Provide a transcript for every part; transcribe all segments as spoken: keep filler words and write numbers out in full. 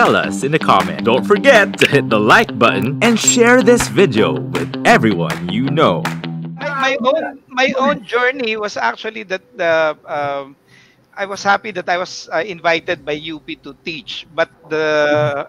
tell us in the comment. Don't forget to hit the like button and share this video with everyone you know. My, my own my own journey was actually that the uh, um, I was happy that I was uh, invited by U P to teach, but the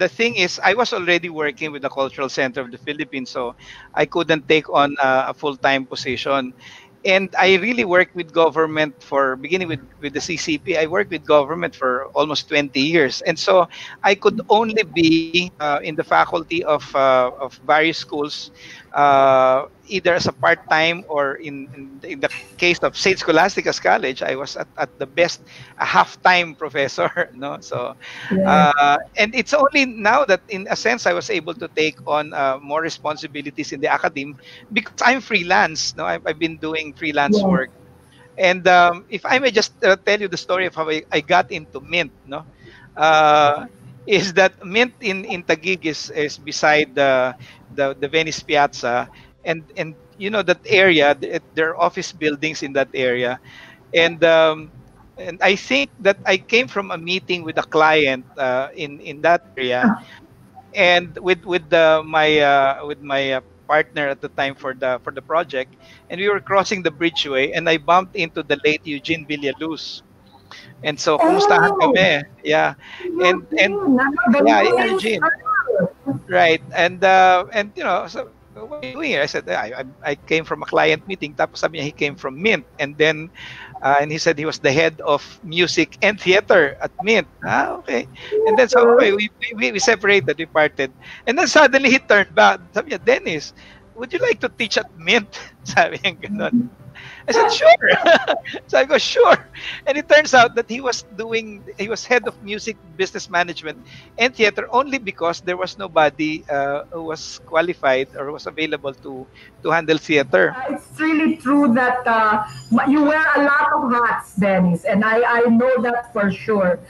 the thing is I was already working with the Cultural Center of the Philippines, so I couldn't take on uh, a full-time position. And I really worked with government for, beginning with, with the C C P, I worked with government for almost twenty years. And so I could only be uh, in the faculty of, uh, of various schools, uh, either as a part-time or in, in, in the case of Saint Scholastica's College, I was at, at the best a half-time professor. No? So, uh, and it's only now that in a sense I was able to take on uh, more responsibilities in the academe because I'm freelance. No? I've, I've been doing freelance yeah. work. And um, if I may just uh, tell you the story of how I, I got into Mint, no, uh, is that Mint in, in Taguig is, is beside the, the the Venice Piazza, and and you know that area, there are office buildings in that area, and um, and I think that I came from a meeting with a client uh, in in that area, and with with the, my uh, with my uh, partner at the time for the for the project, and we were crossing the bridgeway and I bumped into the late Eugene Villaluz. And so oh. kumustahan kami, yeah. And and yeah, Eugene. Right. And uh, and you know, so what are you doing here? I said I, I I came from a client meeting, tapos sabi niya he came from Mint, and then uh, and he said he was the head of music and theater at Mint. Ah, okay. And then so okay, we, we we separated, we parted. And then suddenly he turned back. Sabi niya, Dennis, would you like to teach at Mint? Sabi niya ganun. I said sure. So I go sure. And it turns out that he was doing he was head of music business management and theater only because there was nobody uh, who was qualified or was available to to handle theater. Uh, it's really true that uh, you wear a lot of hats, Dennis, and I I know that for sure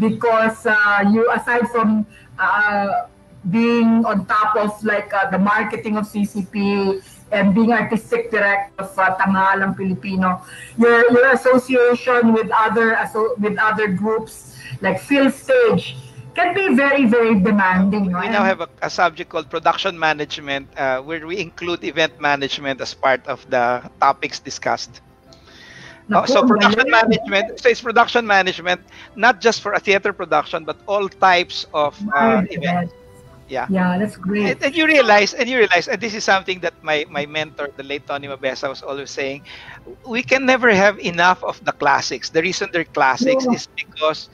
because uh, you aside from uh, being on top of like uh, the marketing of C C P and being artistic director of uh, Tanghalang Pilipino, your your association with other with other groups like Phil Stage can be very very demanding. We now have a, a subject called production management, uh, where we include event management as part of the topics discussed. Oh, so production management, so it's production management, not just for a theater production, but all types of uh, events. Yeah. Yeah, that's great. And, and you realize, and you realize, and this is something that my, my mentor, the late Tony Mabesa, was always saying, we can never have enough of the classics. The reason they're classics yeah. is because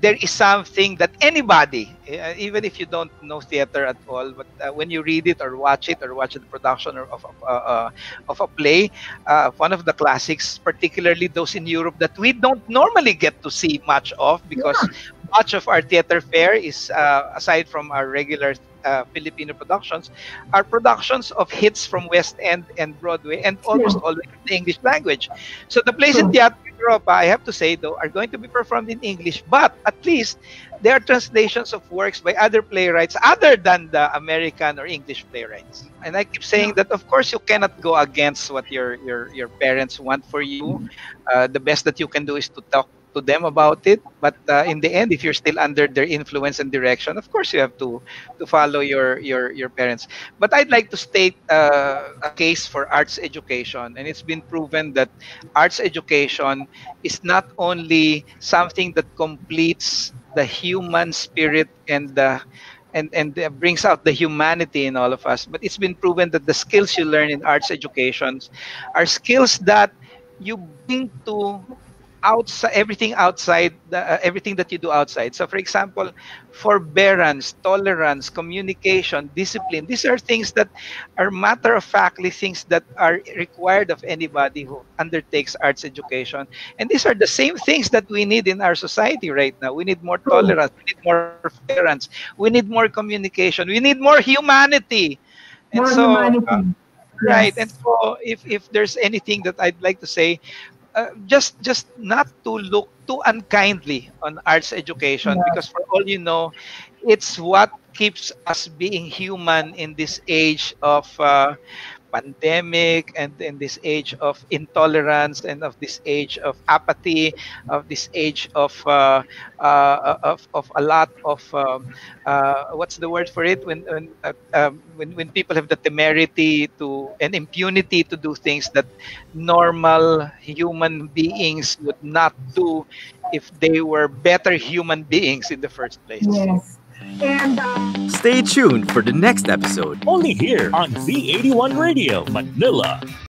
there is something that anybody, uh, even if you don't know theater at all, but uh, when you read it or watch it or watch the production of uh, uh, of a play, uh, one of the classics, particularly those in Europe that we don't normally get to see much of because yeah. much of our theater fare is, uh, aside from our regular uh, Filipino productions, are productions of hits from West End and Broadway and almost yeah. always in the English language. So the plays in Teatro Europa, I have to say, though, are going to be performed in English, but at least they are translations of works by other playwrights other than the American or English playwrights. And I keep saying that, of course, you cannot go against what your, your, your parents want for you. Uh, the best that you can do is to talk to them about it, but uh, in the end, if you're still under their influence and direction, of course you have to to follow your your your parents. But I'd like to state uh, a case for arts education, and it's been proven that arts education is not only something that completes the human spirit and the and and uh, brings out the humanity in all of us, but it's been proven that the skills you learn in arts educations are skills that you bring to outside, everything outside, uh, everything that you do outside. So, for example, forbearance, tolerance, communication, discipline. These are things that are matter-of-factly things that are required of anybody who undertakes arts education. And these are the same things that we need in our society right now. We need more tolerance. We need more forbearance. We need more communication. We need more humanity. And more so, humanity. Uh, yes. Right. And so, if if there's anything that I'd like to say. Uh, just just not to look too unkindly on arts education yeah. because for all you know, it's what keeps us being human in this age of uh, pandemic and in this age of intolerance and of this age of apathy, of this age of uh, uh, of, of a lot of um, uh, what's the word for it when when, uh, um, when when people have the temerity to and impunity to do things that normal human beings would not do if they were better human beings in the first place. Yes. And, uh... Stay tuned for the next episode. Only here on V eighty-one Radio Manila.